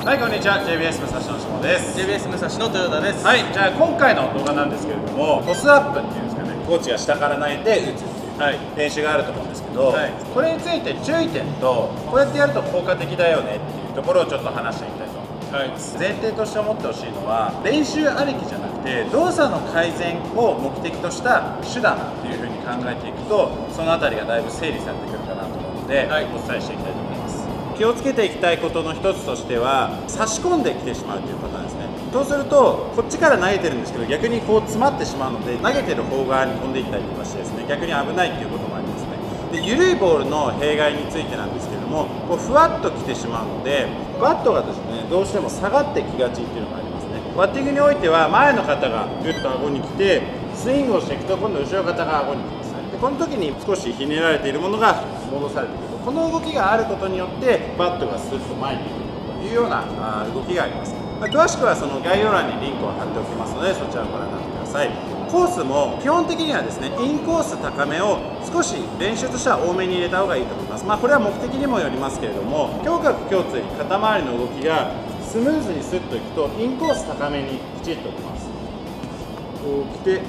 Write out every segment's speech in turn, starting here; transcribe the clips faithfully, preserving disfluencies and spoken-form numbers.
はい、こんにちは。 ジェイビーエス 武蔵野志保です。 ジェイビーエス 武蔵野豊田です。はい、じゃあ今回の動画なんですけれども、トスアップっていうんですかね、コーチが下から投げて打つっていう、はい、練習があると思うんですけど、はい、これについて注意点と、こうやってやると効果的だよねっていうところをちょっと話していきたいと思います、はい、前提として思ってほしいのは、練習ありきじゃなくて動作の改善を目的とした手段っていうふうに考えていくと、その辺りがだいぶ整理されてくるかなと思うので、はい、お伝えしていきたいと思います。気をつけていきたいことの一つとしては、差し込んできてしまうというパターンですね。そうするとこっちから投げてるんですけど、逆にこう詰まってしまうので、投げてる方側に飛んでいったりとかしてですね、逆に危ないっていうこともありますね。で、緩いボールの弊害についてなんですけれども、こうふわっときてしまうので、バットがですねどうしても下がってきがちっていうのがありますね。バッティングにおいては、前の方がグッと顎に来てスイングをしていくと、今度後ろ方が顎に来ますね。で、この時に少しひねられているものが戻されてくる。この動きがあることによって、バットがスッと前に行くというような動きがあります。まあ、詳しくはその概要欄にリンクを貼っておきますので、そちらをご覧になってください。コースも基本的にはですね、インコース高めを少し練習としては多めに入れた方がいいと思います。まあ、これは目的にもよりますけれども、胸郭胸椎肩周りの動きがスムーズにスッといくと、インコース高めにきちっときます。こう来て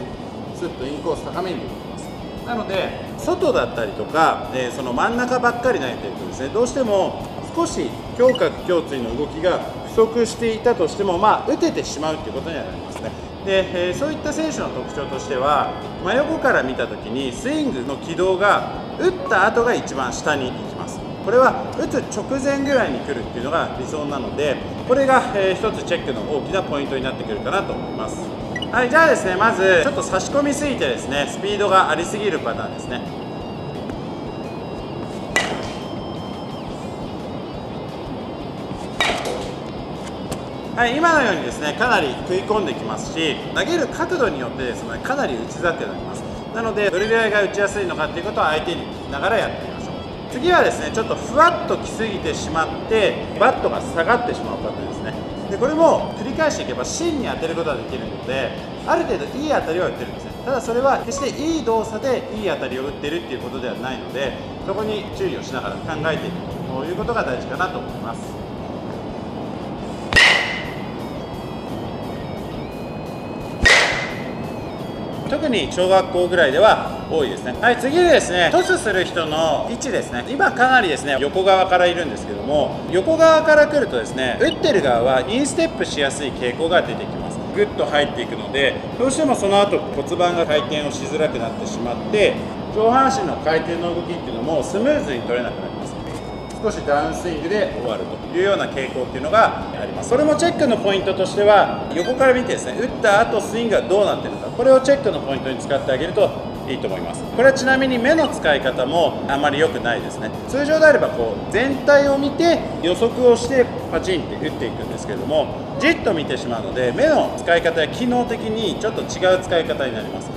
スッとインコース高めに出てきます。なので、外だったりとか、えー、その真ん中ばっかり投げてるとですね、どうしても少し胸郭胸椎の動きが不足していたとしても、まあ、打ててしまうということにはなりますね。で、えー、そういった選手の特徴としては、真横から見た時にスイングの軌道が打った後が一番下に行きます。これは打つ直前ぐらいに来るっていうのが理想なので、これが、えー、一つチェックの大きなポイントになってくるかなと思います。はい、じゃあですね、まずちょっと差し込みすぎてですね、スピードがありすぎるパターンですね。はい、今のようにですね、かなり食い込んできますし、投げる角度によってですね、かなり打ちづらくなります。なので、どれぐらいが打ちやすいのかっていうことを相手に聞きながらやってみましょう。次はですね、ちょっとふわっと来すぎてしまって、バットが下がってしまうパターンですね。で、これも繰り返していけば芯に当てることができるので、ある程度いい当たりを打ってるんですね。ただそれは決していい動作でいい当たりを打ってるっていうことではないので、そこに注意をしながら考えていくということが大事かなと思います。特に小学校ぐらいでは多いですね。はい、次ですね、トスする人の位置ですね。今かなりですね、横側からいるんですけども、横側から来るとですね、打ってる側はインステップしやすい傾向が出てきます。グッと入っていくので、どうしてもその後骨盤が回転をしづらくなってしまって、上半身の回転の動きっていうのもスムーズに取れなくなります。少しダウンスイングで終わるというような傾向っていうのがあります。それもチェックのポイントとしては、横から見てですね、打った後スイングがどうなってるのか、これをチェックのポイントに使ってあげるといいと思います。これはちなみに目の使い方もあまり良くないですね。通常であればこう全体を見て予測をしてパチンって打っていくんですけれども、じっと見てしまうので、目の使い方や機能的にちょっと違う使い方になります。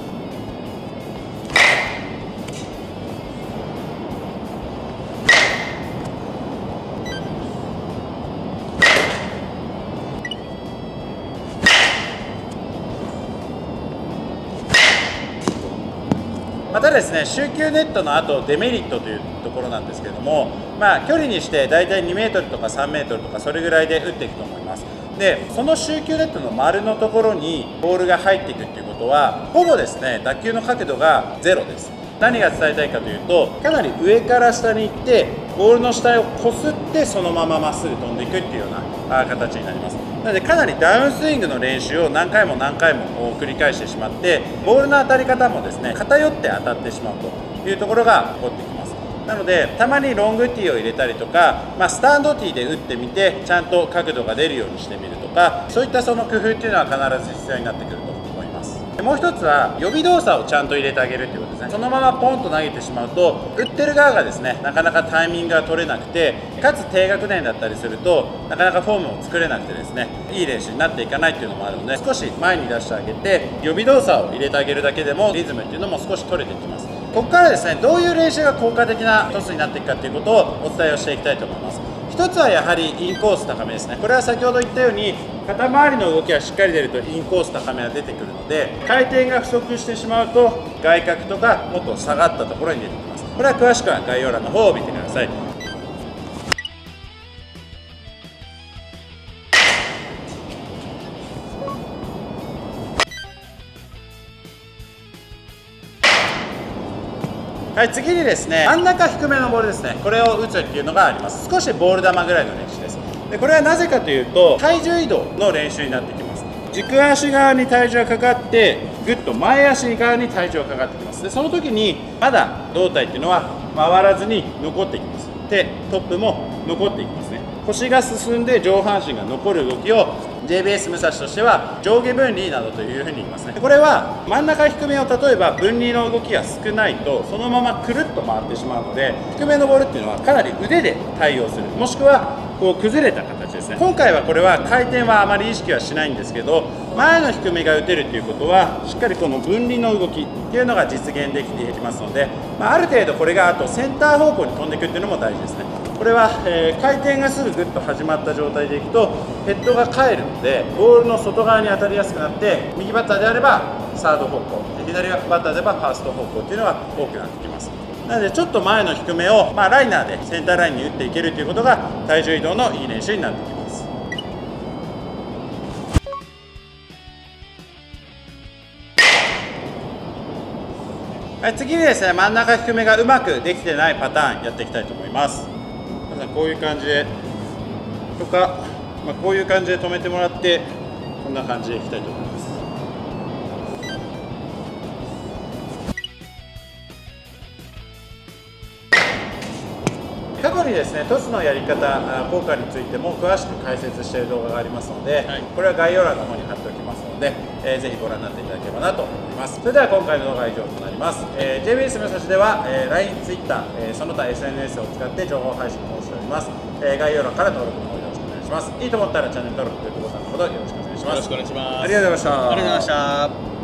またですね、集球ネットの後デメリットというところなんですけれども、まあ、距離にしてだいたいにメートルとかさんメートルとか、それぐらいで打っていくと思います。で、その集球ネットの丸のところにボールが入っていくっていうことは、ほぼですね、打球の角度がゼロです。何が伝えたいかというと、かなり上から下に行ってボールの下をこすって、そのまままっすぐ飛んでいくっていうような形になります。なので、かなりダウンスイングの練習を何回も何回も繰り返してしまって、ボールの当たり方もですね、偏って当たってしまうというところが起こってきます。なので、たまにロングティーを入れたりとか、まあ、スタンドティーで打ってみて、ちゃんと角度が出るようにしてみるとか、そういったその工夫っていうのは必ず必要になってくると。もう一つは予備動作をちゃんと入れてあげるということですね。そのままポンと投げてしまうと、打ってる側がですね、なかなかタイミングが取れなくて、かつ低学年だったりするとなかなかフォームを作れなくてですね、いい練習になっていかないというのもあるので、少し前に出してあげて予備動作を入れてあげるだけでも、リズムっていうのも少し取れてきます。ここからですね、どういう練習が効果的なトスになっていくかということをお伝えをしていきたいと思います。一つはやはりインコース高めですね。これは先ほど言ったように、肩周りの動きがしっかり出るとインコース高めが出てくるので、回転が不足してしまうと外角とかもっと下がったところに出てきます。これは詳しくは概要欄の方を見てください。はい、次にですね、真ん中低めのボールですね、これを打つっていうのがあります。少しボール球ぐらいの練習です。でこれはなぜかというと、体重移動の練習になってきます。軸足側に体重がかかって、ぐっと前足側に体重がかかってきます。でその時にまだ胴体っていうのは回らずに残ってきます。でトップも残っていきますね。腰が進んで上半身が残る動きを ジェイビーエス 武蔵としては上下分離などというふうに言いますね。これは真ん中低めを、例えば分離の動きが少ないとそのままくるっと回ってしまうので、低めのボールっていうのはかなり腕で対応する、もしくはこう崩れた形ですね。今回はこれは回転はあまり意識はしないんですけど、前の低めが打てるということはしっかりこの分離の動きっていうのが実現できていきますので、まあ、ある程度これがあとセンター方向に飛んでいくっていうのも大事ですね。これは、えー、回転がすぐぐっと始まった状態でいくとヘッドが返るので、ボールの外側に当たりやすくなって、右バッターであればサード方向、左バッターであればファースト方向っていうのが多くなってきます。なのでちょっと前の低めを、まあ、ライナーでセンターラインに打っていけるということが体重移動のいい練習になってきます。はい、次にですね、真ん中低めがうまくできてないパターンやっていきたいと思います。こういう感じでとか、まあ、こういう感じで止めてもらって、こんな感じでいきたいと思います。過去にですね、トスのやり方効果についても詳しく解説している動画がありますので、はい、これは概要欄の方に貼っておきますので、えー、ぜひご覧になっていただければなと思います。それでは今回の動画は以上となります。えー、ジェイビーエス 武蔵では、えー、ライン、Twitter、えー、その他 エスエヌエス を使って情報配信をしております。えー、概要欄から登録の方よろしくお願いします。いいと思ったらチャンネル登録というボタンのほどよろしくお願いします。よろしくお願いします。ありがとうございました。ありがとうございました。